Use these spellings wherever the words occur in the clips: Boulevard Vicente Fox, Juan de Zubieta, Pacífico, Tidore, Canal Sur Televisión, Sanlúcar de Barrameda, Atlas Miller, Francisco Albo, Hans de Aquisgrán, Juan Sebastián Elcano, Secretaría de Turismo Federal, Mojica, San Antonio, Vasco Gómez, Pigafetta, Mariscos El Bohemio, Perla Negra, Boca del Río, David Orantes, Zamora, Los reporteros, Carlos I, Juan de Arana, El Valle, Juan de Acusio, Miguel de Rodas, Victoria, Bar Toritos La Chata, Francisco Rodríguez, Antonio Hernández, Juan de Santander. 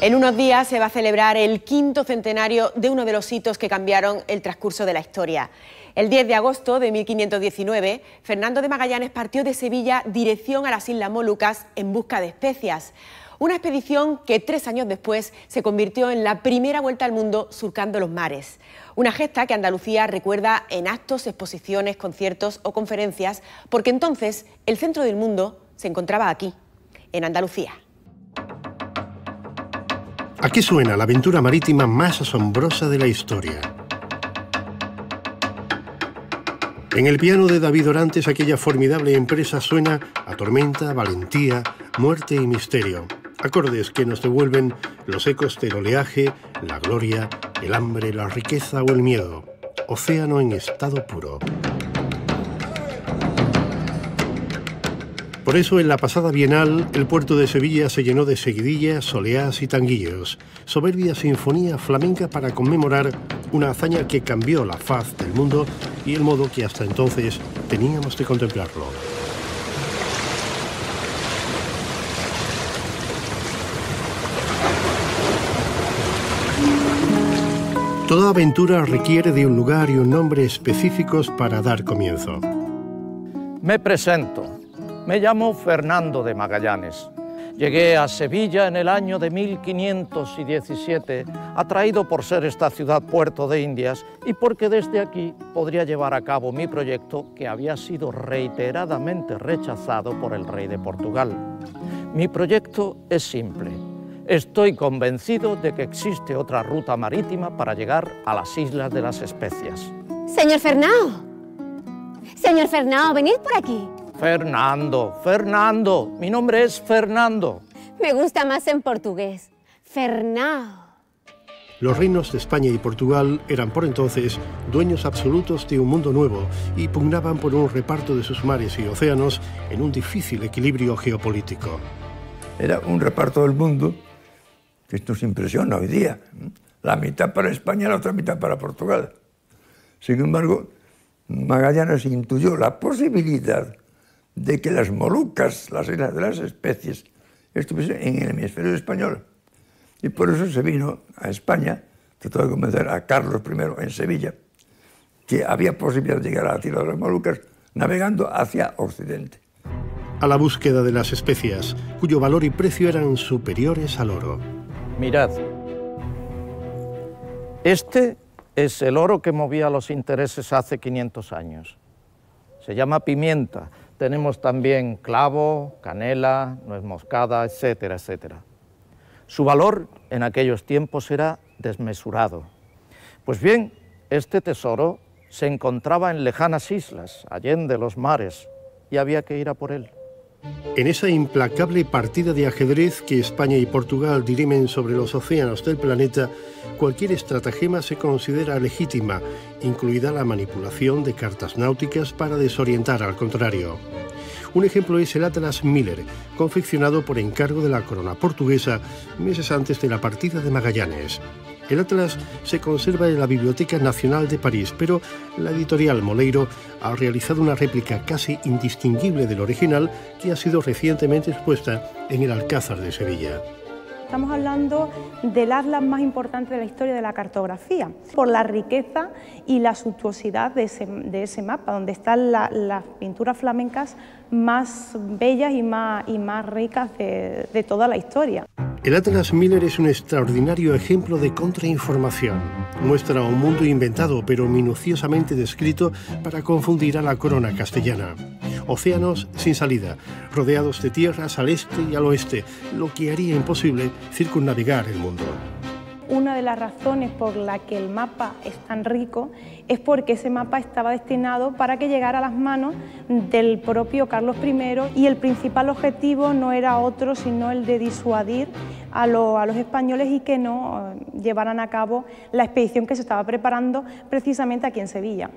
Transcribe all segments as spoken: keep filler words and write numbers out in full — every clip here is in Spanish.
En unos días se va a celebrar el quinto centenario de uno de los hitos que cambiaron el transcurso de la historia. El diez de agosto de mil quinientos diecinueve, Fernando de Magallanes partió de Sevilla dirección a las Islas Molucas en busca de especias. Una expedición que tres años después se convirtió en la primera vuelta al mundo surcando los mares. Una gesta que Andalucía recuerda en actos, exposiciones, conciertos o conferencias, porque entonces el centro del mundo se encontraba aquí, en Andalucía. Aquí suena la aventura marítima más asombrosa de la historia. En el piano de David Orantes aquella formidable empresa suena a tormenta, valentía, muerte y misterio. Acordes que nos devuelven los ecos del oleaje, la gloria, el hambre, la riqueza o el miedo. Océano en estado puro. Por eso, en la pasada Bienal, el puerto de Sevilla se llenó de seguidillas, soleás y tanguillos. Soberbia sinfonía flamenca para conmemorar una hazaña que cambió la faz del mundo y el modo que hasta entonces teníamos de contemplarlo. Toda aventura requiere de un lugar y un nombre específicos para dar comienzo. Me presento. Me llamo Fernando de Magallanes. Llegué a Sevilla en el año de mil quinientos diecisiete, atraído por ser esta ciudad puerto de Indias y porque desde aquí podría llevar a cabo mi proyecto que había sido reiteradamente rechazado por el rey de Portugal. Mi proyecto es simple. Estoy convencido de que existe otra ruta marítima para llegar a las Islas de las Especias. Señor Fernando, señor Fernando, venid por aquí. Fernando, Fernando, mi nombre es Fernando. Me gusta más en portugués, Fernando. Los reinos de España y Portugal eran por entonces dueños absolutos de un mundo nuevo y pugnaban por un reparto de sus mares y océanos en un difícil equilibrio geopolítico. Era un reparto del mundo que nos impresiona hoy día. La mitad para España y la otra mitad para Portugal. Sin embargo, Magallanes intuyó la posibilidad de que las Molucas, las islas de las especies, estuviesen en el hemisferio español. Y por eso se vino a España, trató de convencer a Carlos primero en Sevilla, que había posibilidad de llegar a la isla de las Molucas navegando hacia Occidente. A la búsqueda de las especias, cuyo valor y precio eran superiores al oro. Mirad, este es el oro que movía los intereses hace quinientos años. Se llama pimienta. Tenemos también clavo, canela, nuez moscada, etcétera, etcétera. Su valor en aquellos tiempos era desmesurado. Pues bien, este tesoro se encontraba en lejanas islas, allende los mares, y había que ir a por él. En esa implacable partida de ajedrez que España y Portugal dirimen sobre los océanos del planeta, cualquier estratagema se considera legítima, incluida la manipulación de cartas náuticas para desorientar al contrario. Un ejemplo es el Atlas Miller, confeccionado por encargo de la corona portuguesa meses antes de la partida de Magallanes. El Atlas se conserva en la Biblioteca Nacional de París, pero la editorial Moleiro ha realizado una réplica casi indistinguible del original que ha sido recientemente expuesta en el Alcázar de Sevilla. Estamos hablando del atlas más importante de la historia de la cartografía, por la riqueza y la suntuosidad de ese, de ese mapa, donde están la, las pinturas flamencas más bellas y más, y más ricas de, de toda la historia. El Atlas Miller es un extraordinario ejemplo de contrainformación. Muestra un mundo inventado, pero minuciosamente descrito para confundir a la corona castellana. Océanos sin salida, rodeados de tierras al este y al oeste, lo que haría imposible circunnavegar el mundo. Una de las razones por la que el mapa es tan rico es porque ese mapa estaba destinado para que llegara a las manos del propio Carlos primero y el principal objetivo no era otro sino el de disuadir a, lo, a los españoles y que no llevaran a cabo la expedición que se estaba preparando precisamente aquí en Sevilla.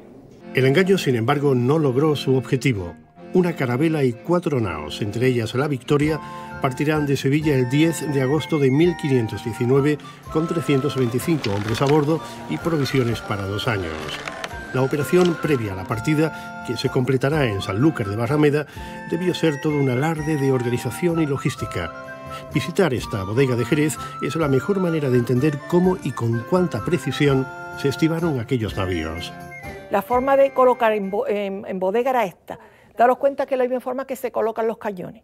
El engaño, sin embargo, no logró su objetivo. Una carabela y cuatro naos, entre ellas la Victoria, partirán de Sevilla el diez de agosto de mil quinientos diecinueve con trescientos veinticinco hombres a bordo y provisiones para dos años. La operación previa a la partida, que se completará en Sanlúcar de Barrameda, debió ser todo un alarde de organización y logística. Visitar esta bodega de Jerez es la mejor manera de entender cómo y con cuánta precisión se estivaron aquellos navíos. La forma de colocar en, bo en, en bodega era esta. Daros cuenta que la misma forma que se colocan los cañones.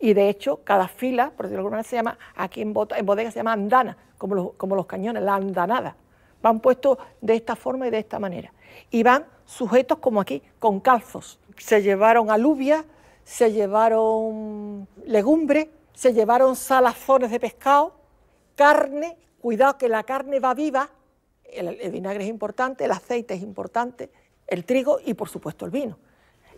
Y de hecho, cada fila, por decirlo de alguna manera, se llama, aquí en, en bodega se llama andana, como los, como los cañones, la andanada. Van puestos de esta forma y de esta manera. Y van sujetos como aquí, con calzos. Se llevaron alubias, se llevaron legumbres, se llevaron salazones de pescado, carne, cuidado que la carne va viva, el, el vinagre es importante, el aceite es importante, el trigo y por supuesto el vino.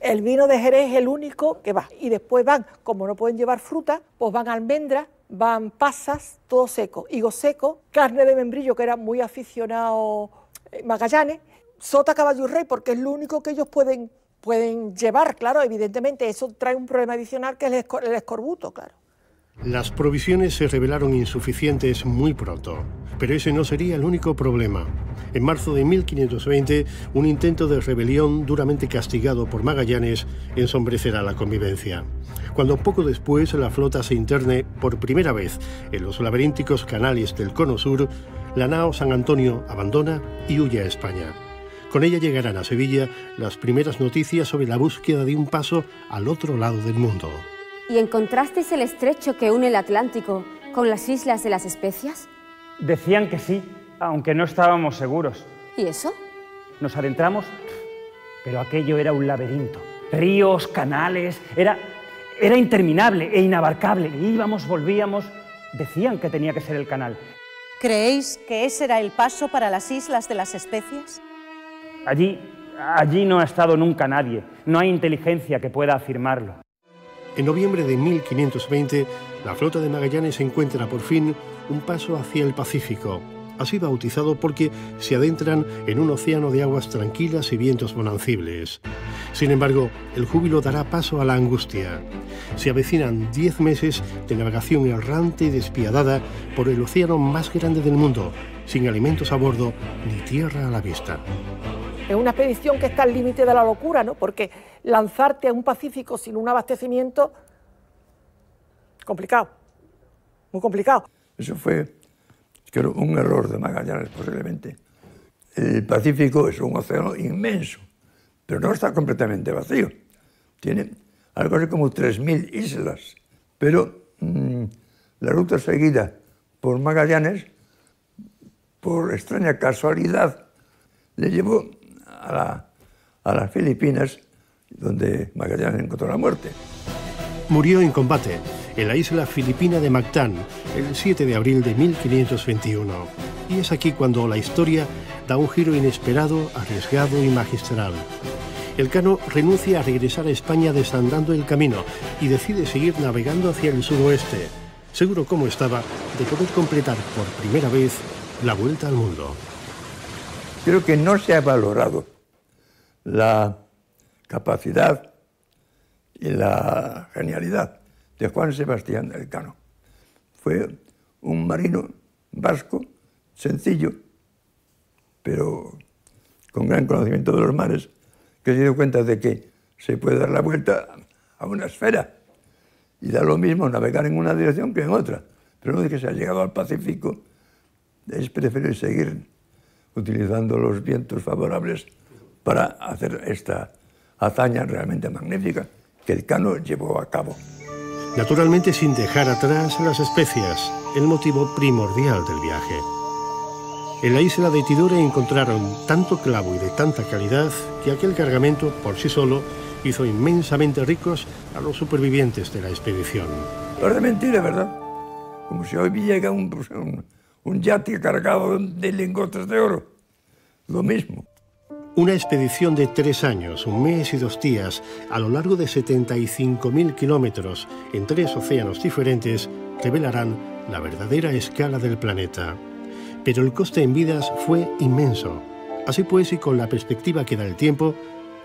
El vino de Jerez es el único que va. Y después van, como no pueden llevar fruta, pues van almendras, van pasas, todo seco, higo seco, carne de membrillo que era muy aficionado Magallanes, sota, caballo y rey porque es lo único que ellos pueden, pueden llevar, claro, evidentemente eso trae un problema adicional que es el, escor el escorbuto, claro. Las provisiones se revelaron insuficientes muy pronto, pero ese no sería el único problema. En marzo de mil quinientos veinte, un intento de rebelión duramente castigado por Magallanes ensombrecerá la convivencia. Cuando poco después la flota se interne por primera vez en los laberínticos canales del Cono Sur, la nao San Antonio abandona y huye a España. Con ella llegarán a Sevilla las primeras noticias sobre la búsqueda de un paso al otro lado del mundo. ¿Y encontrasteis el estrecho que une el Atlántico con las Islas de las Especias? Decían que sí, aunque no estábamos seguros. ¿Y eso? Nos adentramos, pero aquello era un laberinto. Ríos, canales, era, era interminable e inabarcable. Íbamos, volvíamos, decían que tenía que ser el canal. ¿Creéis que ese era el paso para las Islas de las Especias? Allí, allí no ha estado nunca nadie. No hay inteligencia que pueda afirmarlo. En noviembre de mil quinientos veinte, la flota de Magallanes encuentra por fin un paso hacia el Pacífico, así bautizado porque se adentran en un océano de aguas tranquilas y vientos bonancibles. Sin embargo, el júbilo dará paso a la angustia. Se avecinan diez meses de navegación errante y despiadada por el océano más grande del mundo, sin alimentos a bordo ni tierra a la vista. Es una expedición que está al límite de la locura, ¿no? Porque lanzarte a un Pacífico sin un abastecimiento, complicado, muy complicado. Eso fue, creo, un error de Magallanes, posiblemente. El Pacífico es un océano inmenso, pero no está completamente vacío. Tiene algo así como tres mil islas, pero mmm, la ruta seguida por Magallanes, por extraña casualidad, le llevó A, la, a las Filipinas, donde Magallanes encontró la muerte. Murió en combate en la isla filipina de Mactán el siete de abril de mil quinientos veintiuno. Y es aquí cuando la historia da un giro inesperado, arriesgado y magistral. Elcano renuncia a regresar a España desandando el camino y decide seguir navegando hacia el suroeste, seguro como estaba de poder completar por primera vez la vuelta al mundo. Creo que no se ha valorado la capacidad y la genialidad de Juan Sebastián Elcano. Fue un marino vasco, sencillo, pero con gran conocimiento de los mares, que se dio cuenta de que se puede dar la vuelta a una esfera y da lo mismo navegar en una dirección que en otra. Pero no es que se ha llegado al Pacífico, es preferible seguir utilizando los vientos favorables para hacer esta hazaña realmente magnífica que Elcano llevó a cabo. Naturalmente sin dejar atrás las especias, el motivo primordial del viaje. En la isla de Tidore encontraron tanto clavo y de tanta calidad que aquel cargamento por sí solo hizo inmensamente ricos a los supervivientes de la expedición. No es de mentira, ¿verdad? Como si hoy llega un... un un yate cargado de lingotes de oro, lo mismo. Una expedición de tres años, un mes y dos días, a lo largo de setenta y cinco mil kilómetros, en tres océanos diferentes, revelarán la verdadera escala del planeta. Pero el coste en vidas fue inmenso. Así pues, y con la perspectiva que da el tiempo,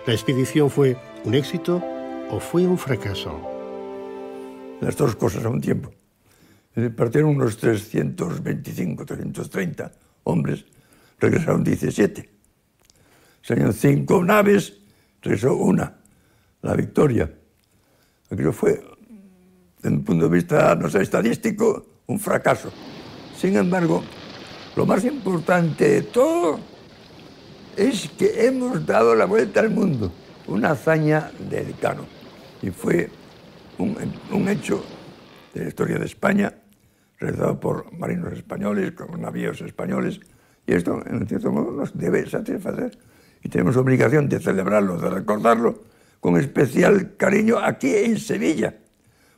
¿la expedición fue un éxito o fue un fracaso? Las dos cosas a un tiempo. Partieron unos trescientos veinticinco, trescientos treinta hombres, regresaron diecisiete. Salieron cinco naves, regresó una, la Victoria. Aquello fue desde el punto de vista, no sé, estadístico, un fracaso. Sin embargo, lo más importante de todo es que hemos dado la vuelta al mundo, una hazaña de Elcano. Y fue un, un hecho de la historia de España, realizado por marinos españoles, con navíos españoles, y esto, en cierto modo, nos debe satisfacer. Y tenemos obligación de celebrarlo, de recordarlo, con especial cariño aquí en Sevilla,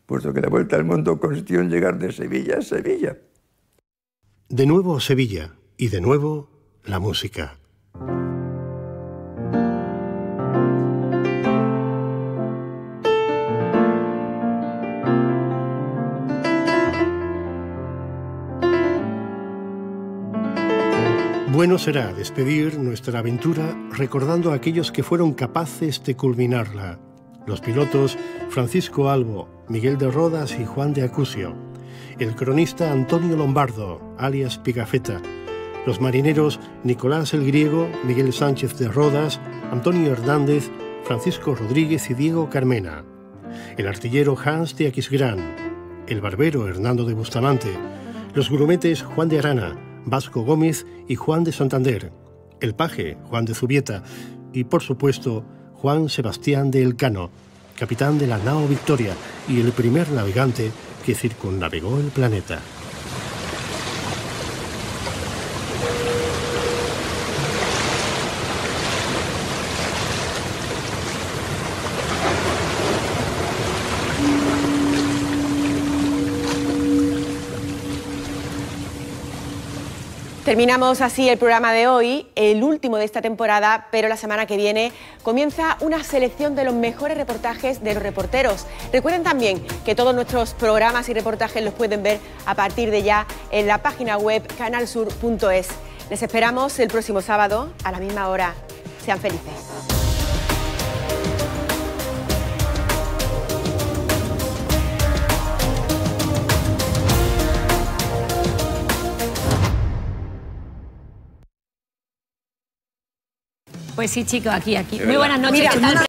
puesto que la vuelta al mundo consistió en llegar de Sevilla a Sevilla. De nuevo Sevilla, y de nuevo la música. Bueno será despedir nuestra aventura recordando a aquellos que fueron capaces de culminarla. Los pilotos Francisco Albo, Miguel de Rodas y Juan de Acusio. El cronista Antonio Lombardo, alias Pigafetta. Los marineros Nicolás el Griego, Miguel Sánchez de Rodas, Antonio Hernández, Francisco Rodríguez y Diego Carmena. El artillero Hans de Aquisgrán. El barbero Hernando de Bustamante. Los grumetes Juan de Arana, Vasco Gómez y Juan de Santander, el paje Juan de Zubieta y, por supuesto, Juan Sebastián Elcano, capitán de la nao Victoria y el primer navegante que circunnavegó el planeta. Terminamos así el programa de hoy, el último de esta temporada, pero la semana que viene comienza una selección de los mejores reportajes de los reporteros. Recuerden también que todos nuestros programas y reportajes los pueden ver a partir de ya en la página web canal sur punto es. Les esperamos el próximo sábado a la misma hora. Sean felices. Pues sí, chicos, aquí, aquí. Muy buenas noches. Mira,